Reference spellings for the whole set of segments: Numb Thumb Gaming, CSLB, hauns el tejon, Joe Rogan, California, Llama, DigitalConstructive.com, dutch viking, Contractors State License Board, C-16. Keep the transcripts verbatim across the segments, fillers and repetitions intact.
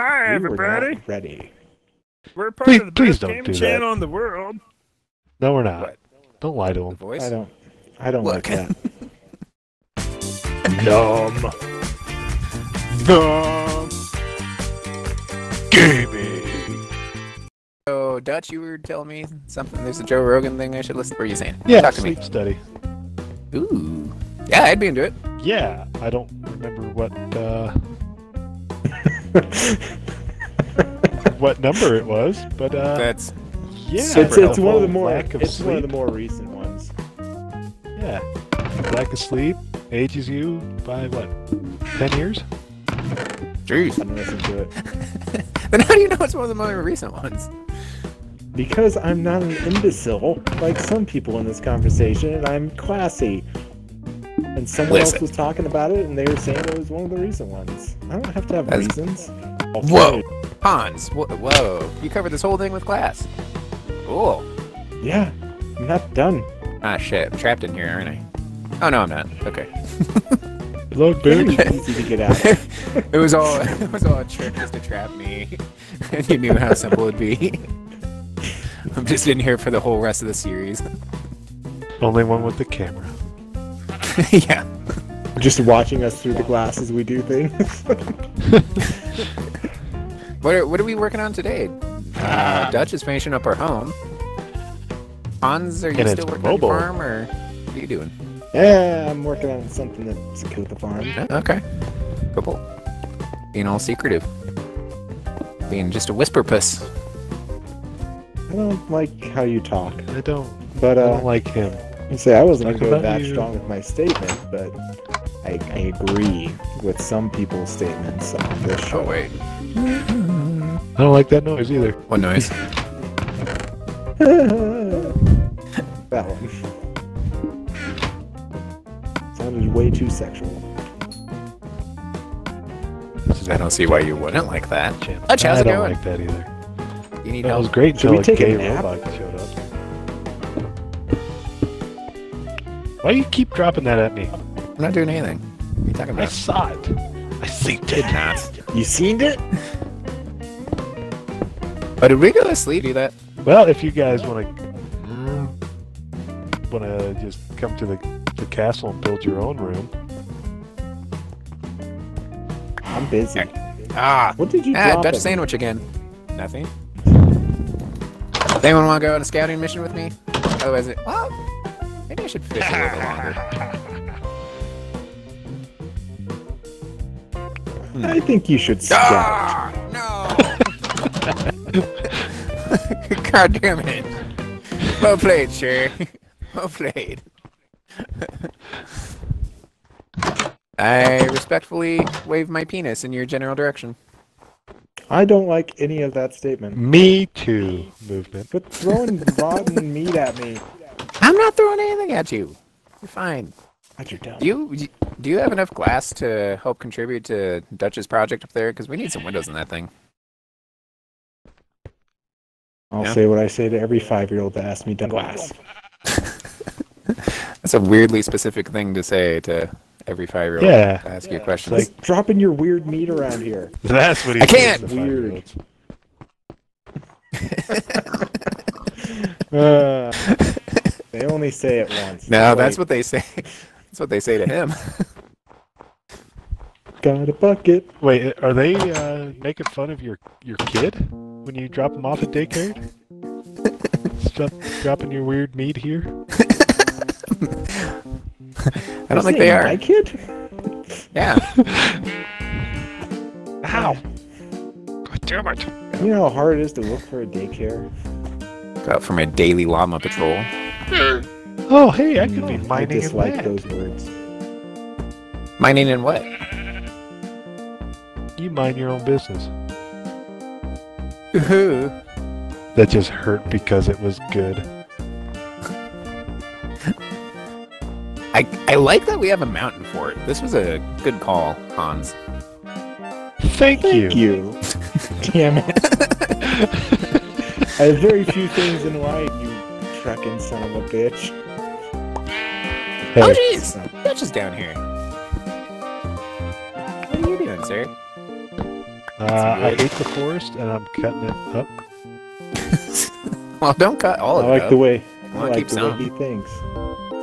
Hi, everybody. We ready. We're part please, of the best game do channel that. In the world. No, we're not. What? Don't lie to him. The voice? I don't. I don't Look. like that. Numb. Numb. Gaming. So, Dutch, you were telling me something. There's a Joe Rogan thing I should listen to. What are you saying? Yeah, Talk sleep to me. study. Ooh. Yeah, I'd be into it. Yeah, I don't remember what uh, what number it was, but uh, that's yeah, it's, it's one of the more of it's sleep. one of the more recent ones. Yeah, lack of sleep ages you by what, ten years? Jeez, I didn't listen to it. Then how do you know it's one of the more recent ones? Because I'm not an imbecile like some people in this conversation, and I'm classy. And someone Listen. else was talking about it, and they were saying it was one of the recent ones. I don't have to have That's... reasons. Whoa, Hans! Whoa, whoa! You covered this whole thing with glass. Cool. Yeah, I'm not done. Ah shit! I'm trapped in here, aren't I? Oh no, I'm not. Okay. Look, dude, easy to get out. It was all it was all a trick just to trap me. You knew how simple it'd be. I'm just in here for the whole rest of the series. Only one with the camera. Yeah. Just watching us through the glass as we do things. What, are, what are we working on today? Uh, Dutch is finishing up our home. Hans, are you and still working mobile. on your farm, or what are you doing? Yeah, I'm working on something that's cool with the farm. Okay. Cool. Being all secretive. Being just a whisper puss. I don't like how you talk. I don't. But, uh, I don't like him. I say I wasn't going to go that you. strong with my statement, but I, I agree with some people's statements on this show. Oh wait, I don't like that noise either. What noise? That one sounded way too sexual. I don't see why you wouldn't like that. How's I don't going? like that either. You need that help? was great until a gay robot showed up. Why do you keep dropping that at me? I'm not doing anything. What are you talking about? I saw it. I seen it. You seen it? Oh, did we go to sleep? Do that? Well, if you guys want to want to just come to the the castle and build your own room, I'm busy. Ah, what did you? Ah, drop Dutch it? sandwich again. Nothing. Does anyone want to go on a scouting mission with me? Otherwise, it. Well, maybe I should fish a little longer. I think you should scout. Ah, no! God damn it. Well played, sir. Well played. I respectfully wave my penis in your general direction. I don't like any of that statement. Me too, movement. But throwing rotten meat at me. I'm not throwing anything at you. You're fine. But you're dumb. Do you do you have enough glass to help contribute to Dutch's project up there? Because we need some windows in that thing. I'll yeah? say what I say to every five-year-old that asks me to glass. That's a weirdly specific thing to say to every five-year-old. Yeah. To ask yeah. you questions. It's like dropping your weird meat around here. That's what he. I can't. Weird. uh. They only say it once. No, that's like, what they say. That's what they say to him. Got a bucket. Wait, are they uh, making fun of your your kid when you drop him off at daycare? Stop dropping your weird meat here. I don't think they are. My kid? Yeah. Ow. God damn it. You know how hard it is to look for a daycare? Go out for my daily llama patrol. Oh, hey, I could be mining. I dislike those words. Mining in what? You mind your own business. Who? That just hurt because it was good. I I like that we have a mountain for it. This was a good call, Hans. Thank you. Thank you. Damn it. I have very few things in life, you fucking son of a bitch. Hey. Oh jeez! Dutch is down here. What are you doing, sir? Uh, I ate the forest and I'm cutting it up. Well, don't cut all of it. I like up. the way. I, I like keep the sound. way he thinks.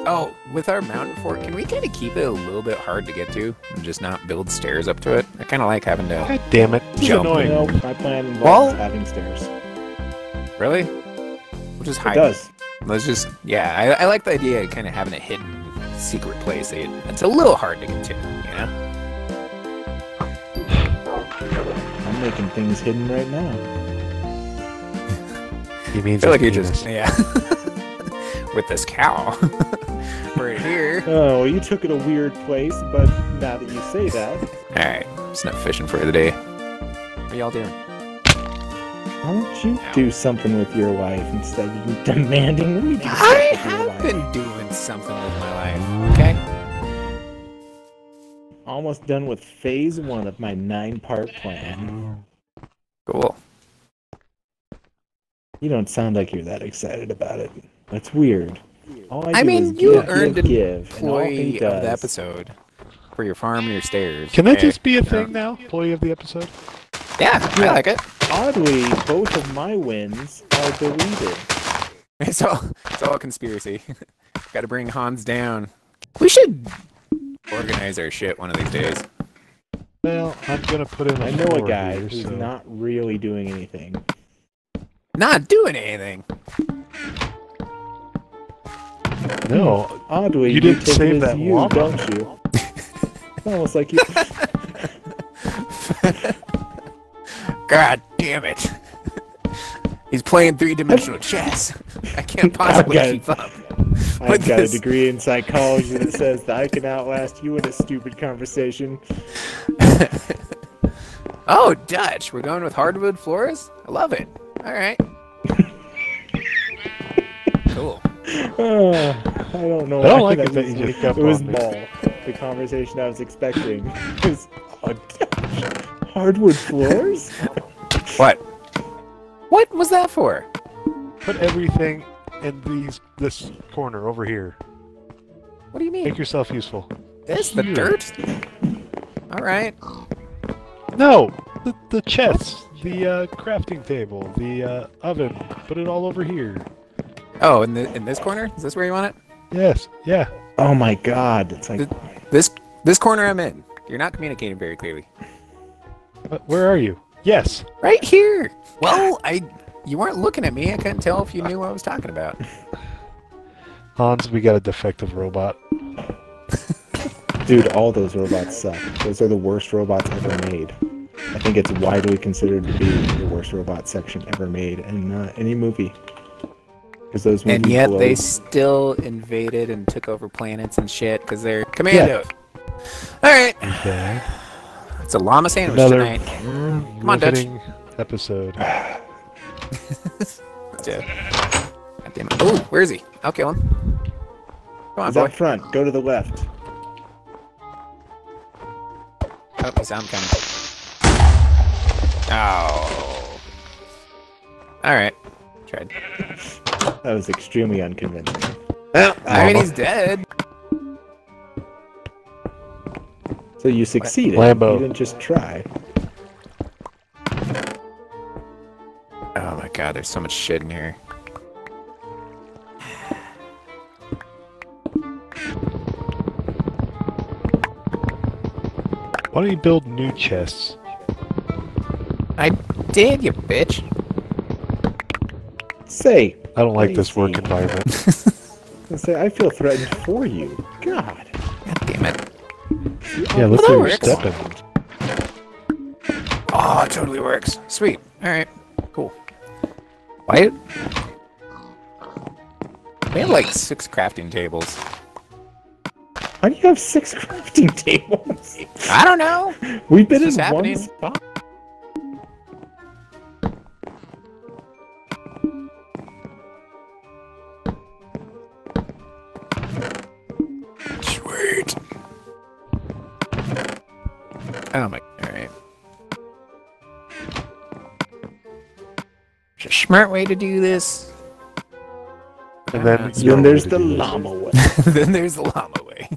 Oh, with our mountain fort, can we kind of keep it a little bit hard to get to and just not build stairs up to it? I kind of like having to. God damn it! This jump. Is annoying. No, my plan involves well, having stairs. Really? We'll just hide. It does. It. Let's just. Yeah, I, I like the idea of kind of having a hidden secret place. It's a little hard to get to, you know. I'm making things hidden right now. He means I feel like you just, yeah. With this cow. We're here. Oh, you took it a weird place, but now that you say that. Alright, it's not fishing for the day. What are y'all doing? Why don't you Ow. do something with your life instead of you demanding we do something I have life. been doing something with my life, okay? Almost done with phase one of my nine-part plan. Cool. You don't sound like you're that excited about it. That's weird. All I, I mean, you give, earned give, an give, employee of the episode for your farm and your stairs. Can that hey, just be a thing know. now? Employee of the episode? Yeah, yeah, I like it. Oddly, both of my wins are deleted. It's all, it's all a conspiracy. Gotta bring Hans down. We should organize our shit one of these days. Well, I'm gonna put in a I know a guy here, who's so. not really doing anything. Not doing anything. No, oddly, you, you didn't save that you, llama, don't you? It's almost like you. God damn it! He's playing three-dimensional chess. I can't possibly I keep up. I've got this. a degree in psychology that says that I can outlast you in a stupid conversation. Oh, Dutch! We're going with hardwood floors. I love it. All right. Cool. Uh, I don't know. I don't like it that you just kept It was ball. The conversation I was expecting was oh, hardwood floors. What? What was that for? Put everything in these this corner over here. What do you mean? Make yourself useful. This the here. dirt. All right. No, the the chests. The uh, crafting table, the uh, oven, put it all over here. Oh, in the in this corner? Is this where you want it? Yes. Yeah. Oh my God! It's like the, this this corner I'm in. You're not communicating very clearly. But where are you? Yes. Right here. Well, I you weren't looking at me. I couldn't tell if you knew what I was talking about. Hans, we got a defective robot. Dude, all those robots suck. Those are the worst robots ever made. I think it's widely considered to be the worst robot section ever made in uh, any movie. Because those movies and yet blow. they still invaded and took over planets and shit because they're commandos. Yeah. All right. Okay. It's a llama sandwich Another tonight. Come on, Dutch. Episode. Yeah. God damn it. Oh, where is he? I'll kill him. Come on, he's boy. Up front. Go to the left. Oh, he's on coming. Oh. Alright. Tried. That was extremely unconvincing. Well, I mean, he's dead. So you succeeded. Lambo. You didn't just try. Oh my God, there's so much shit in here. Why don't you build new chests? I did, you bitch. Say. I don't like this work environment. Say, I feel threatened for you. God. God damn it. Yeah, look where you're stepping. Oh, it totally works. Sweet. All right. Cool. Why? We have like six crafting tables. Why do you have six crafting tables? I don't know. We've been in one spot. Oh my, alright. There's a smart way to do this. And then, then there's the llama way. Then there's the llama way.